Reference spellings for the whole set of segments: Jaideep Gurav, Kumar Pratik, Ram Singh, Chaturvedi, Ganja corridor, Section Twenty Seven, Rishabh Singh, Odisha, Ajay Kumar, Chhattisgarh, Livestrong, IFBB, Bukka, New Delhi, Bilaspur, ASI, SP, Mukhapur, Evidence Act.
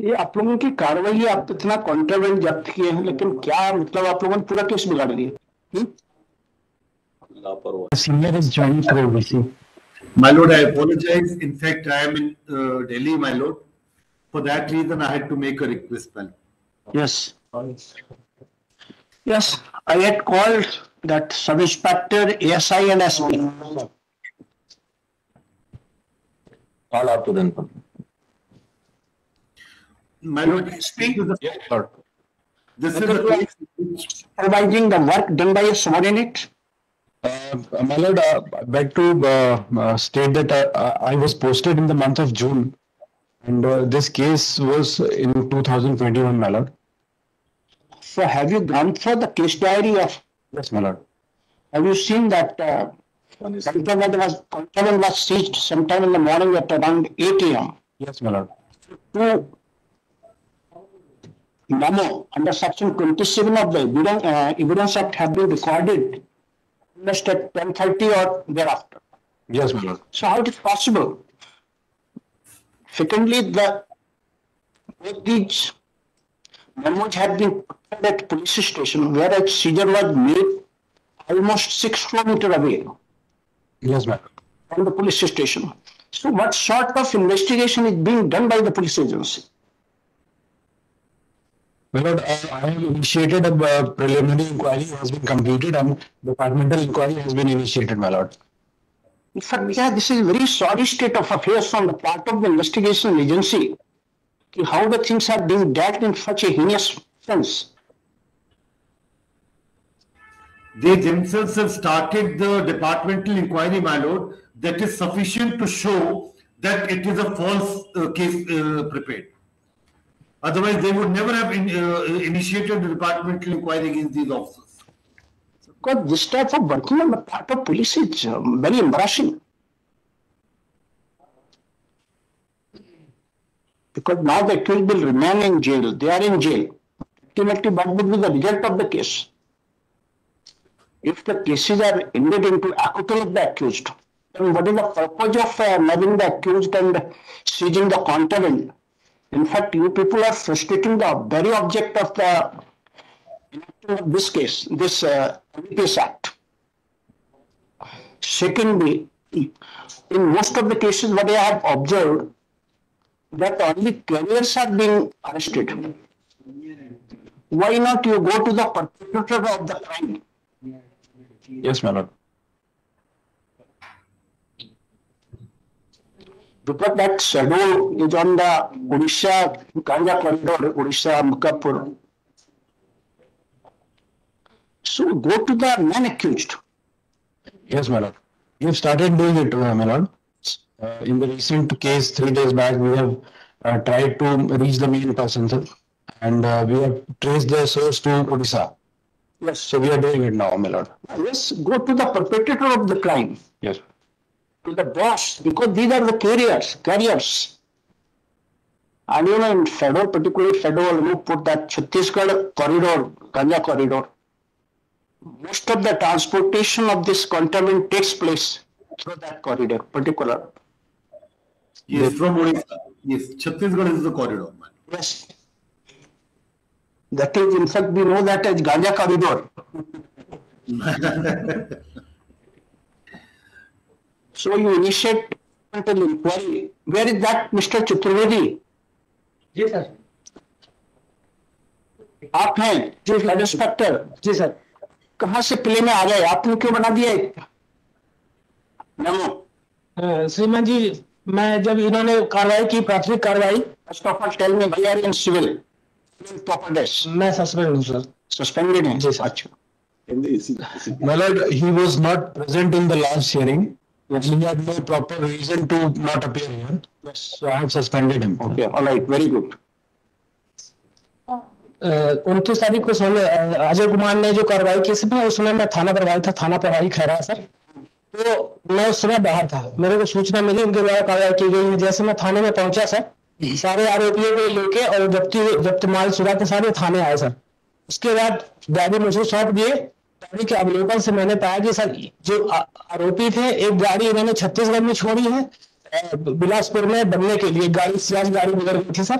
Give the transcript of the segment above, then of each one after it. ये आप लोगों की कार्रवाई, आप इतना कॉन्ट्राबैंड जब्त किए हैं, लेकिन क्या मतलब आप लोगों ने पूरा केस बिगाड़ दिया। लापरवाही। Senior is joining for OBC. My lord, I apologize. In fact, I am in Delhi, my lord. For that reason, I had to make a request, my lord. Yes. Yes, I had called that sub inspector, ASI, and SP. Call out to them. My lord, SP is the this is the case supervising the work done by a subordinate. My lord, I'd like to state that I was posted in the month of June, and this case was in 2021, my lord. So, have you gone through the case diary of? Yes, my lord. Have you seen that contraband was seized sometime in the morning at around 8 AM? Yes, my lord. So, memo under Section 27 of the Evidence Act have been recorded just at 10:30 or thereafter. Yes, my lord. So how it is possible? Secondly, these memos have been put at police station, whereas seizure was made almost 6 kilometers away. Yes, ma'am. From the police station. So what sort of investigation is being done by the police agency? Well, Lord, I have initiated a preliminary inquiry has been completed and departmental inquiry has been initiated, my lord. In fact, yeah, this is a very sorry state of affairs from the part of the investigation agency. How the things are being dealt in such a heinous sense. They themselves have started the departmental inquiry, my lord. That is sufficient to show that it is a false case prepared. Otherwise, they would never have initiated the departmental inquiry against these officers. Because this type of working on the part of police is very embarrassing. Because now the accused will remain in jail. They are in jail. Ultimately, what would be the result of the case? If the cases are ended into acquittal of the accused, then what is the purpose of having the accused and seizing the contraband? In fact, you people are frustrating the very object of this case, this Evidence Act. Secondly, in most of the cases, what I have observed, that only carriers are being arrested. Why not you go to the perpetrator of the crime? Yes, madam. Because that shadow is on the Odisha, Ganja corridor, Odisha, Mukhapur. So go to the man accused. Yes, my lord. We have started doing it, my lord. In the recent case, 3 days back, we have tried to reach the main person, sir, and we have traced the source to Odisha. Yes. So we are doing it now, my lord. Yes, go to the perpetrator of the crime. Yes. To the boss, because these are the carriers. And you know, in federal, particularly federal, we put that Chhattisgarh corridor, Ganja corridor. Most of the transportation of this contraband takes place through that corridor, particular. Yes, from Odisha. Yes, Chhattisgarh is the corridor. Yes. That is, in fact, we know that as Ganja corridor. So you initiate an inquiry. Where is that Mr. Chaturvedi? Yes, sir. आप हैं जी sub inspector जी sir कहाँ से play में आ गए आपने क्यों बना दिया नमो श्रीमान जी मैं जब इन्होंने कार्रवाई की प्राथमिक कार्रवाई first of all tell me we are in civil properties मैं सस्पेंड हूँ सर सस्पेंडेड हैं जी सर अच्छा my lord he was not present in the last hearing. Yes. He had no proper reason to not appear here. Yes. So I have suspended him. Okay. All right. Very good. 29 तारीख को अजय कुमार ने जो कार्रवाई की थी उसमें मैं थाना प्रभारी था. थाना प्रभारी खैरा सर. तो मैं उस समय बाहर था. मेरे को सूचना मिली उनके द्वारा कार्रवाई की गई है. जैसे मैं थाने में पहुंचा सर सारे आरोपियों को लेके और जब्त माल सुरा के सारे थाने आए सर. उसके बाद डायरी मुझे सौंप दिए. गाड़ी के अवलोकन से मैंने पाया कि सर जो आरोपी थे एक गाड़ी इन्होंने छत्तीसगढ़ में छोड़ी है बिलासपुर में बनने के लिए गाड़ी गुजर गई थी सर।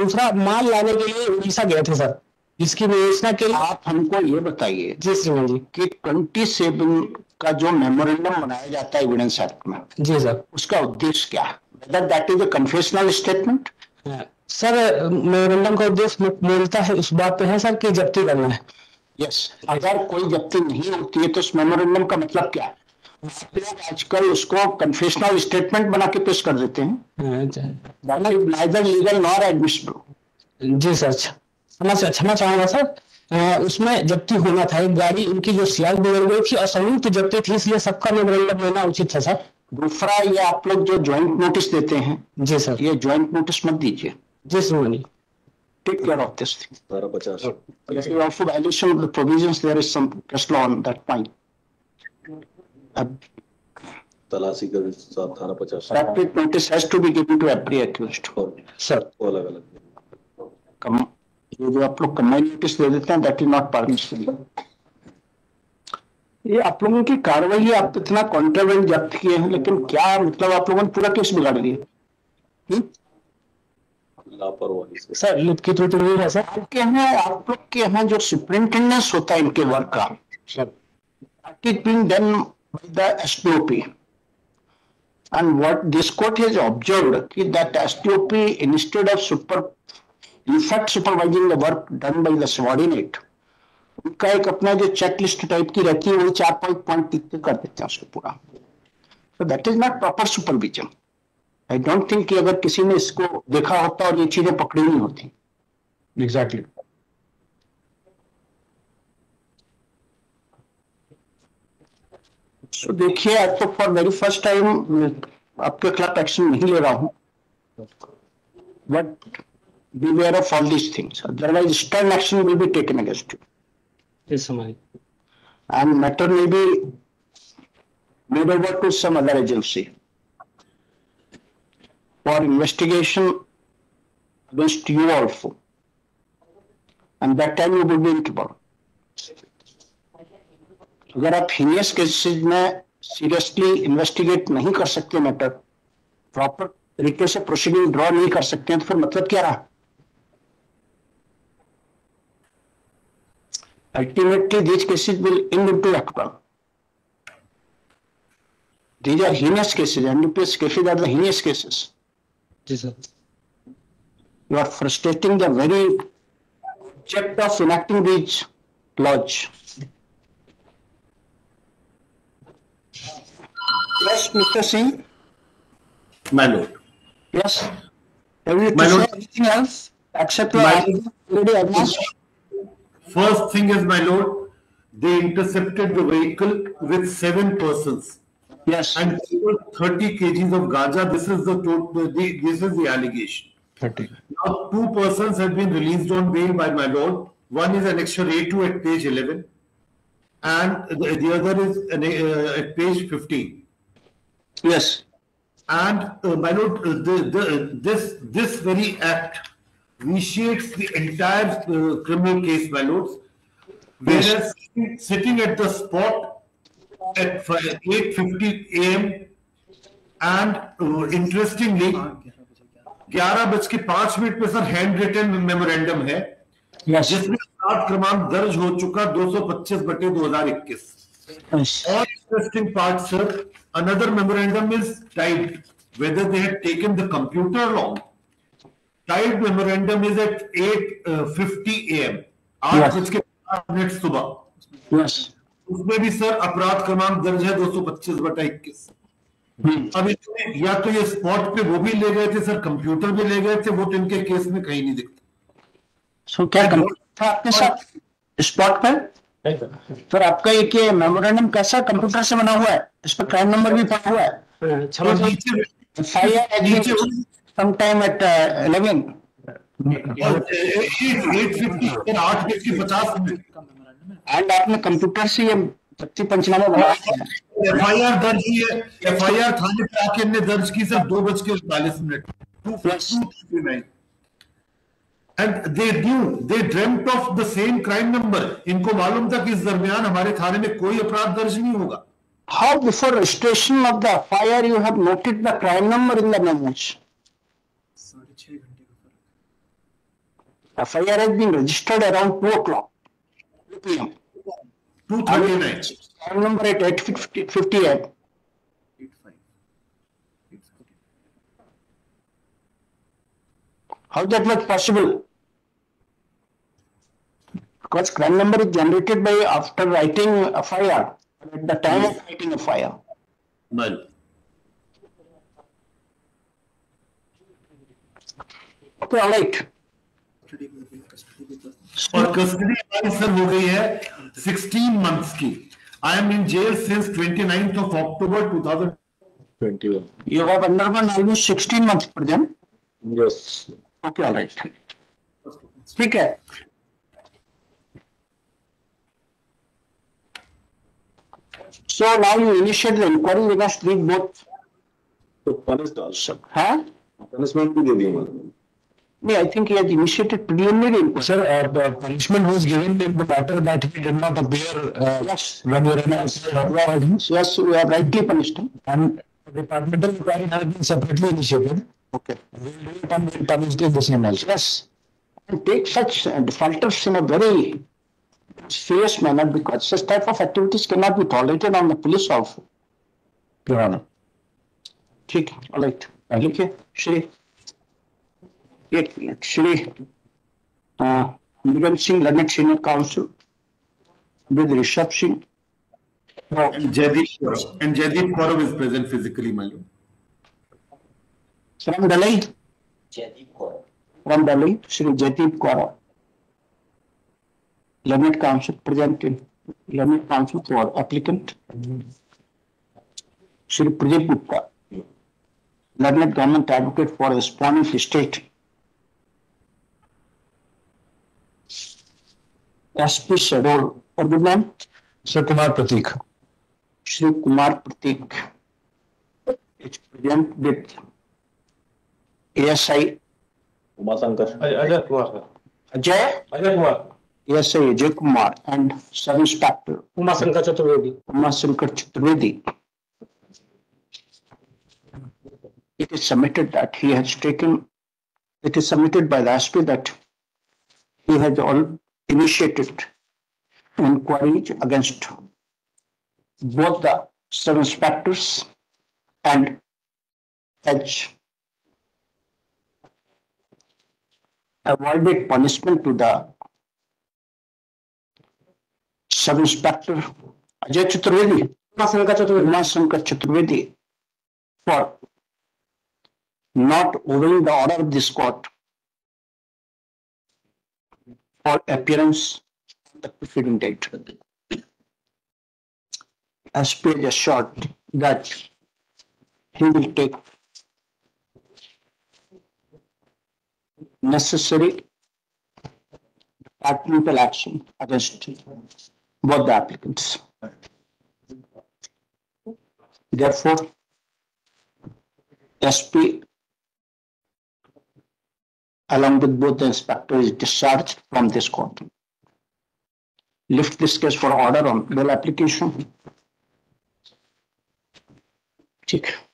दूसरा माल लाने के लिए उड़ीसा गए थे सर। इसकी विवेचना के लिए आप हमको ये बताइए जी श्रीमान जी कि 27 का जो मेमोरेंडम बनाया जाता है एविडेंस एक्ट में जी सर, उसका उद्देश्य क्या है? Whether that is a confessional statement? Sir memorandum का उद्देश्य मिलता है उस बात पे है सर कि जब्ती करना है। यस, अगर कोई जब्ती नहीं होती है तो उस मेमोरेंडम का मतलब क्या है? आजकल उसको कन्फेशनल स्टेटमेंट बना के पेश कर देते हैं। Neither legal nor admissible। जी सर, क्षमा चाहूंगा सर, उसमें जब्ती होना था, एक गाड़ी उनकी जो सियाल बिगड़ गई थी और संयुक्त जब्ती थी, इसलिए सबका मेमोरेंडम लेना उचित था सर। दूसरा ये आप लोग जो ज्वाइंट नोटिस देते हैं जी सर, ये ज्वाइंट नोटिस मत दीजिए जी sir. Take care of this thing. If you also violation of the provisions, there is some case law on that point. तलाशी का साथ 50। Traffic notice has to be given to every accused. Sir, ये जो आप लोग command notice दे देते हैं, that is not permissible. ये आप लोगों की कार्रवाई, आप इतना कॉन्ट्रावेंड जब्त किए हैं, लेकिन क्या मतलब आप लोगों ने पूरा केस बिगाड़ दिया लापरवाही सर। लिखित की त्रुटि नहीं है सर। आप लोग के यहाँ जो सुप्रिंटेंडेंस होता है इनके वर्क का the STOP, and what this court has observed that STOP instead of supervising the work done by the subordinate, उनका एक अपना जो चेकलिस्ट टाइप की रहती है वही 4-5 पॉइंट टिक के कर देते हैं उसको पूरा। So that is not proper supervision. I don't think कि अगर किसी ने इसको देखा होता और ये चीजें पकड़ी नहीं होती। Exactly. तो देखिए आज तो फॉर वेरी फर्स्ट टाइम आपके खिलाफ एक्शन नहीं ले रहा हूँ, but be aware of all these things, otherwise stern action will be taken against you. Yes हमारी and matter will be made over to some other agency for investigation against you also, and that time you will be in trouble. अगर आप heinous cases में seriously investigate नहीं कर सकते, matter proper तरीके से proceeding draw नहीं कर सकते हैं, तो फिर मतलब क्या रहा? Ultimately these cases will end into act one. These are heinous cases and UPS cases are the heinous cases. जी sir, you are frustrating the very object of enacting these laws. Yes, Mr. Singh. My lord. Yes. Have you to say anything else except first thing is, my lord, they intercepted the vehicle with 7 persons. Yes. And 30 kgs of ganja. This is the total. This is the allegation. 30. Now 2 persons have been released on bail by my lord. One is annexure A2 at page 11, and the other is at page 15. Yes, and my lord, this very act vitiates the entire criminal case, my lords. Whereas yes, sitting at the spot at 8:50 a.m. and interestingly 11:05 पे sir handwritten memorandum है। Yes, जिसमें 7 क्रमांक दर्ज हो चुका 225/2021। All interesting parts, sir. Another memorandum is typed, whether they had taken the computer along. Typed memorandum is at 8:50 a.m. आज इसके 8 minute सुबह। Yes. उसमें भी सर अपराध क्रमांक दर्ज है 225/21। अब या तो ये स्पॉट पे वो भी ले गए थे सर, कंप्यूटर भी ले गए थे, वो तो इनके केस में कहीं नहीं दिखता। So क्या कंप्यूटर था आपके साथ स्पॉट पे? सर आपका एक ये मेमोरेंडम कैसा कंप्यूटर से बना हुआ है, इस पर क्राइम नंबर भी पड़ा हुआ है। एंड आपने कंप्यूटर से ये 55 पंचनामा बनाया है। FIR दर्ज की है, FIR थाने पे आके हमने दर्ज की sir 2:40 and they dreamt of the same crime number. इनको मालूम था कि इस दरमियान हमारे थाने में कोई अपराध दर्ज नहीं होगा। How before registration of the FIR you have noted the crime number in the memos? The FIR has been registered around 2 p.m. 2:39. Crime number at 8:58. 8:58. How that was possible? Because crime number is generated by after writing a FIR. At the time of fighting a fire. Mal. Okay, all right. और custody वाली sir हो गई है 16 months की. I am in jail since 29th of October 2021. You have undergone almost 16 months for them. Yes. Okay, all right. ठीक है. So now you initiate the inquiry with us, read both. So punished also. Huh? Punishment to given. No, I think he has initiated preliminary inquiry. Sir, the punishment was given in the matter that he did not appear yes. When you were in the yes, we have rightly punished him. And the departmental inquiry has been separately initiated. Okay. We will do it and we will punish the same also. Yes. And take such defaulters in a very serious manner, because such type of activities cannot be tolerated on the police of Your Honor. Okay, all right. Okay, Shri. 8 minutes. Shri Ram Singh, Learned Senior Counsel, with Rishabh Singh. And Jaideep Gurav is present physically, Malum. From Delhi? Jaideep Gurav. From Delhi, Shri Jaideep Gurav. Learned counsel presented, learned counsel for applicant, Shri Pradeep Bukka, learned government advocate for respondent state, SP Shaboor, or the name? Sir Kumar Pratik. Shri Kumar Pratik is present with ASI. Ajay Kumar. Yes, Ajay Kumar and Sub Inspector Kumar Chaturvedi. It is submitted that he has taken. It is submitted by the SP that he has all initiated inquiries against both the sub inspectors and H. Avoided punishment to the Sub Inspector Ajay Chaturvedi, Chaturvedi, for not obeying the order of this court for appearance on the preceding date. As per the short that he will take necessary departmental action against both the applicants. Therefore, SP, along with both the inspectors, is discharged from this court. Lift this case for order on bail application.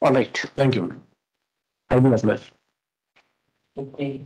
All right. Thank you. I will apply. Okay.